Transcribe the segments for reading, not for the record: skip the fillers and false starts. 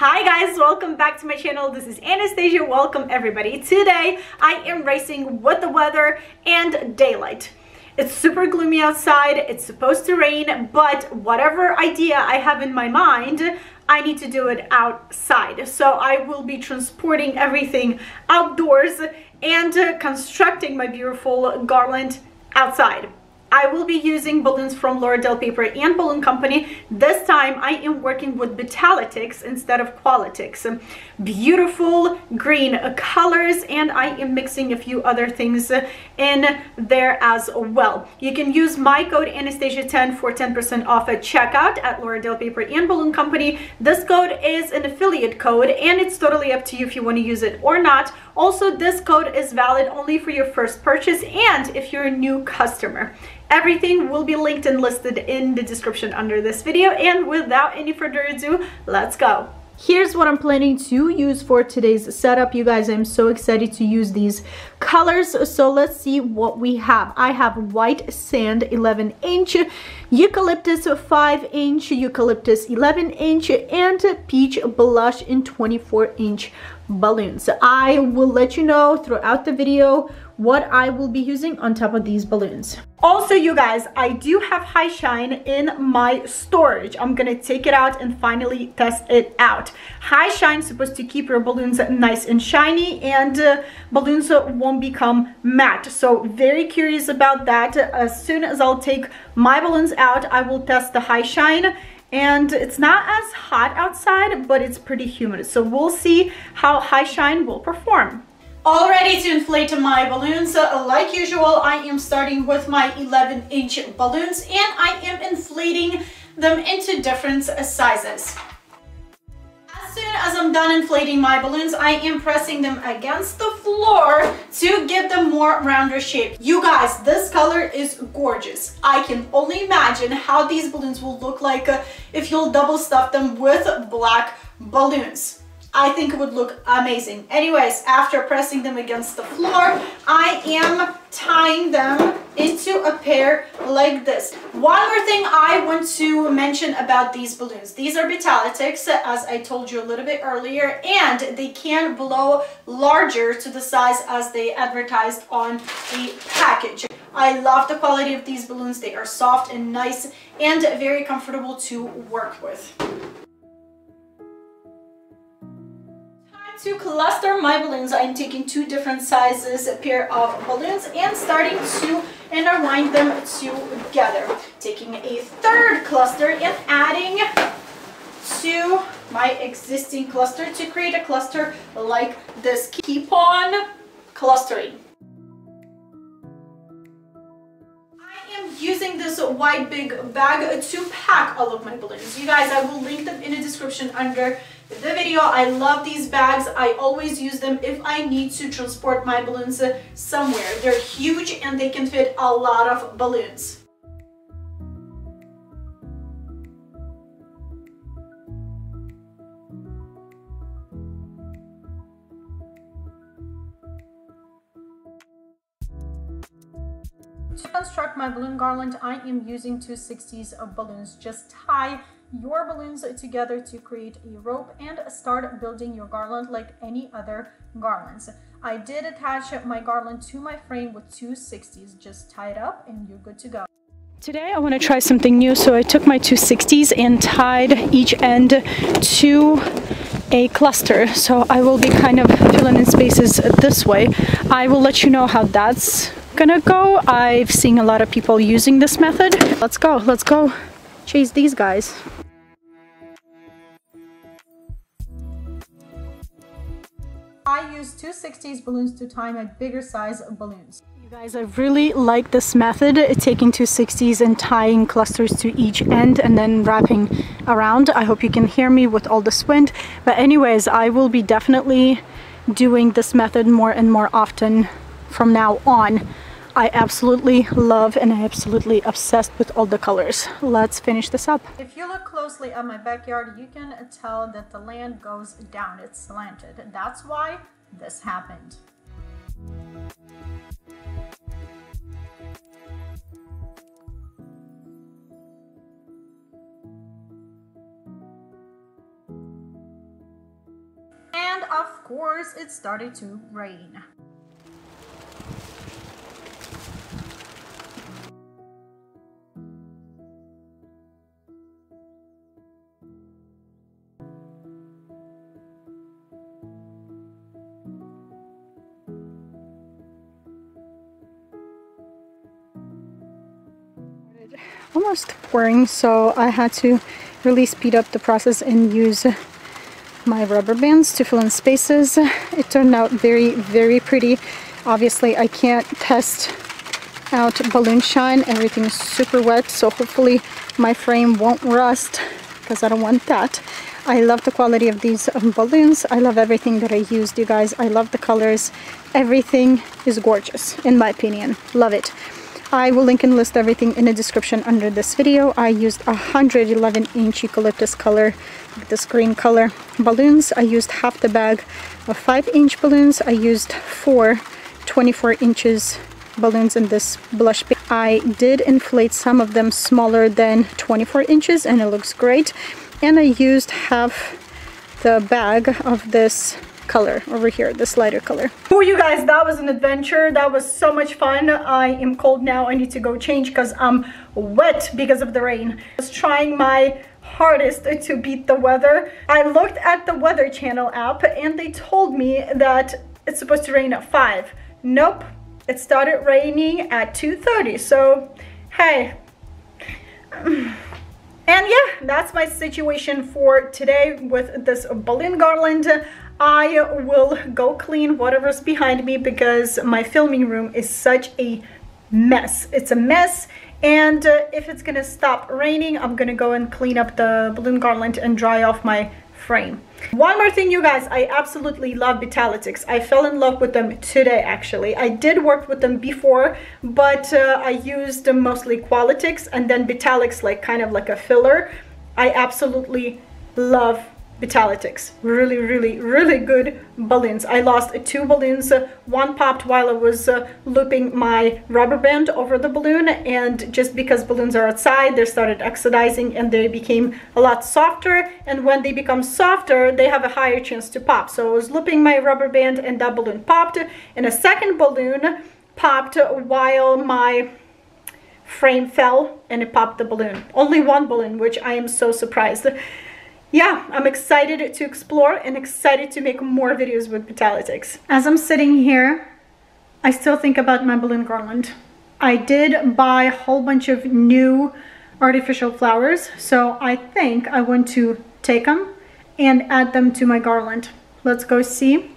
Hi guys, welcome back to my channel. This is Anastasia. Welcome everybody. Today I am racing with the weather and daylight. It's super gloomy outside. It's supposed to rain, but whatever idea I have in my mind, I need to do it outside. So I will be transporting everything outdoors and constructing my beautiful garland outside. I will be using balloons from Laura Dell Paper and Balloon Company. This time I am working with Betalitics instead of Qualitics. Beautiful green colors, and I am mixing a few other things in there as well. You can use my code Anastasia10 for 10% off at checkout at Laura Dell Paper and Balloon Company. This code is an affiliate code and it's totally up to you if you want to use it or not. Also, this code is valid only for your first purchase and if you're a new customer. Everything will be linked and listed in the description under this video, and without any further ado, let's go. Here's what I'm planning to use for today's setup. You guys, I'm so excited to use these colors. So let's see what we have. I have white sand 11 inch, eucalyptus 5 inch, eucalyptus 11 inch, and peach blush in 24 inch balloons. I will let you know throughout the video what I will be using on top of these balloons. Also, you guys, I do have Hi-Shine in my storage. I'm gonna take it out and finally test it out. Hi-Shine is supposed to keep your balloons nice and shiny, and balloons won't become matte. So very curious about that. As soon as I'll take my balloons out, I will test the Hi-Shine. And it's not as hot outside, but it's pretty humid. So we'll see how Hi-Shine will perform. All ready to inflate my balloons. Like usual, I am starting with my 11 inch balloons and I am inflating them into different sizes. As soon as I'm done inflating my balloons, I am pressing them against the floor to give them more rounder shape. You guys, this color is gorgeous. I can only imagine how these balloons will look like if you'll double stuff them with black balloons. I think it would look amazing. Anyways, after pressing them against the floor, I am tying them into a pair like this. One more thing I want to mention about these balloons. These are Betalitics, as I told you a little bit earlier, and they can blow larger to the size as they advertised on the package. I love the quality of these balloons. They are soft and nice and very comfortable to work with. To cluster my balloons, I'm taking two different sizes, a pair of balloons, and starting to intertwine them together. Taking a third cluster and adding to my existing cluster to create a cluster like this. Keep on clustering. Using this white big bag to pack all of my balloons. You guys, I will link them in the description under the video. I love these bags. I always use them if I need to transport my balloons somewhere. They're huge and they can fit a lot of balloons. To construct my balloon garland, I am using 260s of balloons. Just tie your balloons together to create a rope and start building your garland like any other garlands. I did attach my garland to my frame with 260s. Just tie it up and you're good to go. Today I want to try something new, so I took my 260s and tied each end to a cluster. So I will be kind of filling in spaces this way. I will let you know how that's gonna go. I've seen a lot of people using this method. Let's go chase these guys. I use 260s balloons to tie my bigger size of balloons. You guys, I really like this method, taking 260s and tying clusters to each end and then wrapping around. I hope you can hear me with all this wind, but anyways, I will be definitely doing this method more and more often from now on. I absolutely love and I'm absolutely obsessed with all the colors. Let's finish this up. If you look closely at my backyard, you can tell that the land goes down. It's slanted. That's why this happened. of course it started to rain. Almost pouring, so I had to really speed up the process and use my rubber bands to fill in spaces. It turned out very, very pretty. Obviously I can't test out balloon shine, everything is super wet, so hopefully my frame won't rust because I don't want that. I love the quality of these balloons. I love everything that I used, you guys. I love the colors. Everything is gorgeous in my opinion. Love it. I will link and list everything in the description under this video. I used 111-inch eucalyptus color, this green color balloons. I used half the bag of 5-inch balloons. I used 4 24-inch balloons in this blush paper. I did inflate some of them smaller than 24 inches and it looks great. And I used half the bag of this color over here, this lighter color. Oh, you guys, that was an adventure. That was so much fun. I am cold now. I need to go change because I'm wet because of the rain. I was trying my hardest to beat the weather. I looked at the Weather Channel app and they told me that it's supposed to rain at 5. Nope, it started raining at 2:30. So, hey. And yeah, that's my situation for today with this balloon garland. I will go clean whatever's behind me because my filming room is such a mess. It's a mess, and if it's gonna stop raining, I'm gonna go and clean up the balloon garland and dry off my frame. One more thing, you guys, I absolutely love Betalitics. I fell in love with them today, actually. I did work with them before, but I used mostly Qualitics and then Betalitics, like kind of like a filler. I absolutely love Vitalitix. Really good balloons. I lost 2 balloons. One popped while I was looping my rubber band over the balloon, and just because balloons are outside, they started oxidizing and they became a lot softer, and when they become softer they have a higher chance to pop. So I was looping my rubber band and that balloon popped, and a second balloon popped while my frame fell and it popped the balloon. Only one balloon, which I am so surprised. Yeah, I'm excited to explore and excited to make more videos with Betalitics. As I'm sitting here, I still think about my balloon garland. I did buy a whole bunch of new artificial flowers, so I think I want to take them and add them to my garland. Let's go see,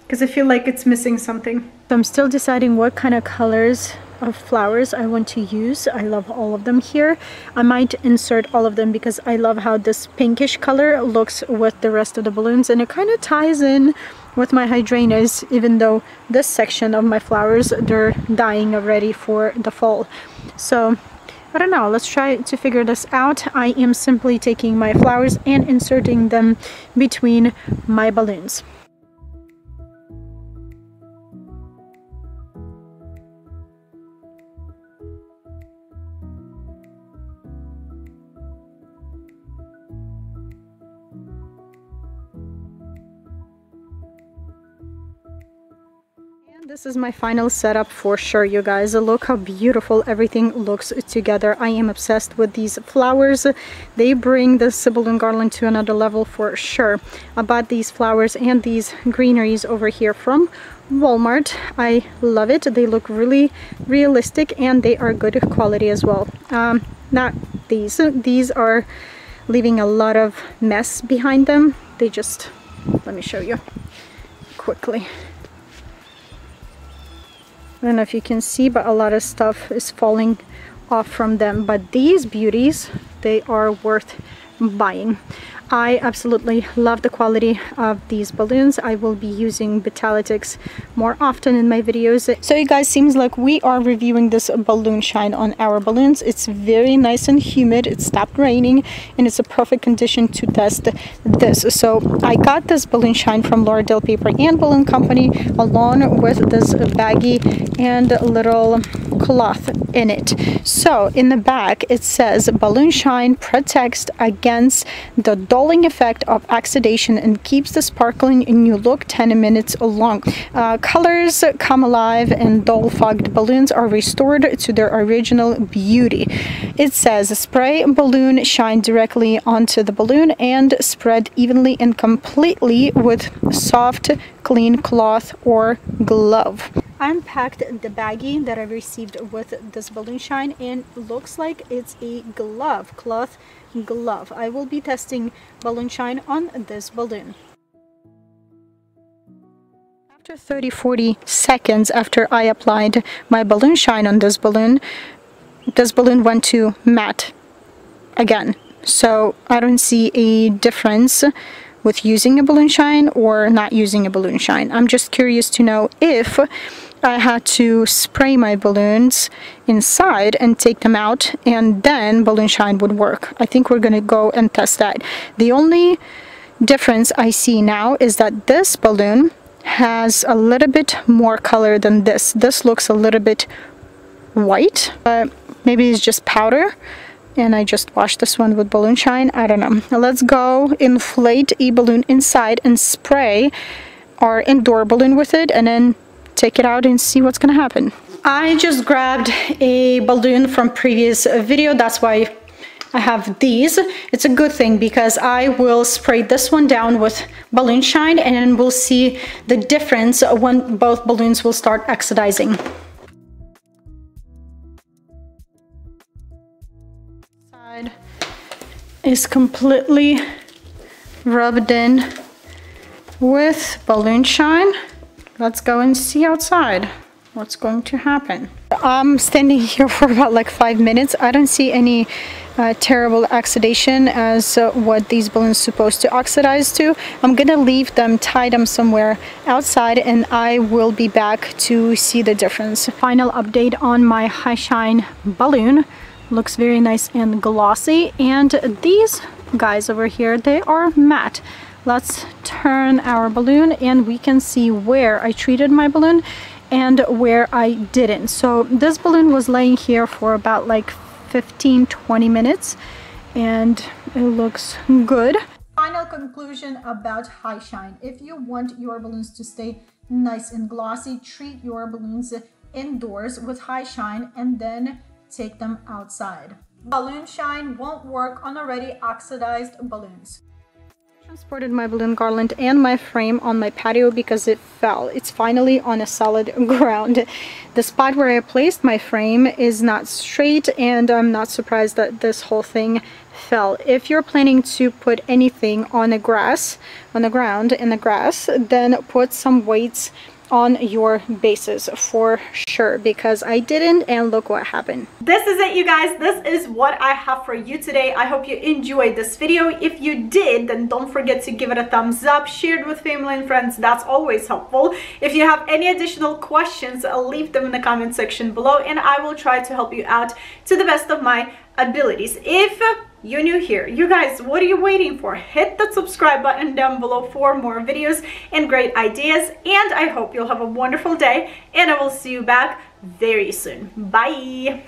because I feel like it's missing something. I'm still deciding what kind of colors of flowers I want to use. I love all of them here. I might insert all of them because I love how this pinkish color looks with the rest of the balloons, and it kind of ties in with my hydrangeas, even though this section of my flowers, they're dying already for the fall. So I don't know, let's try to figure this out. I am simply taking my flowers and inserting them between my balloons. This is my final setup for sure, you guys. Look how beautiful everything looks together. I am obsessed with these flowers. They bring the balloon garland to another level for sure. I bought these flowers and these greeneries over here from Walmart. I love it. They look really realistic and they are good quality as well. Not these. These are leaving a lot of mess behind them. They just, let me show you quickly. I don't know if you can see, but a lot of stuff is falling off from them. But these beauties, they are worth buying. I absolutely love the quality of these balloons. I will be using Betalitics more often in my videos. So you guys, seems like we are reviewing this balloon shine on our balloons. It's very nice and humid. It stopped raining and it's a perfect condition to test this. So I got this balloon shine from Laura Dell Paper and Balloon Company along with this baggie and little cloth in it. So in the back it says Balloon Shine protects against the dulling effect of oxidation and keeps the sparkling new look 10 minutes long. Colors come alive and dull fogged balloons are restored to their original beauty. It says spray balloon shine directly onto the balloon and spread evenly and completely with soft clean cloth or glove. I unpacked the baggie that I received with this balloon shine and looks like it's a cloth glove. I will be testing balloon shine on this balloon. After 30-40 seconds after I applied my balloon shine on this balloon went to matte again. So I don't see a difference with using a balloon shine or not using a balloon shine. I'm just curious to know if I had to spray my balloons inside and take them out and then balloon shine would work. I think we're gonna go and test that. The only difference I see now is that this balloon has a little bit more color than this. This looks a little bit white, but maybe it's just powder and I just washed this one with balloon shine. I don't know. Now let's go inflate a balloon inside and spray our indoor balloon with it and then take it out and see what's gonna happen. I just grabbed a balloon from previous video, that's why I have these. It's a good thing because I will spray this one down with balloon shine and we'll see the difference when both balloons will start oxidizing. Is completely rubbed in with balloon shine. Let's go and see outside what's going to happen. I'm standing here for about like 5 minutes. I don't see any terrible oxidation as what these balloons are supposed to oxidize to. I'm gonna leave them, tie them somewhere outside, and I will be back to see the difference. Final update on my Hi-Shine balloon. Looks very nice and glossy, and these guys over here, they are matte. Let's turn our balloon and we can see where I treated my balloon and where I didn't. So this balloon was laying here for about like 15-20 minutes and it looks good. Final conclusion about Hi-Shine. If you want your balloons to stay nice and glossy, treat your balloons indoors with Hi-Shine and then take them outside. Balloon shine won't work on already oxidized balloons. I transported my balloon garland and my frame on my patio because it fell. It's finally on a solid ground. The spot where I placed my frame is not straight and I'm not surprised that this whole thing fell. If you're planning to put anything on the grass, on the ground, in the grass, then put some weights on your bases for sure, because I didn't and look what happened. This is it, you guys. This is what I have for you today. I hope you enjoyed this video. If you did, then don't forget to give it a thumbs up, share it with family and friends. That's always helpful. If you have any additional questions, leave them in the comment section below and I will try to help you out to the best of my abilities. If you're new here, you guys, what are you waiting for? Hit that subscribe button down below for more videos and great ideas, and I hope you'll have a wonderful day and I will see you back very soon. Bye.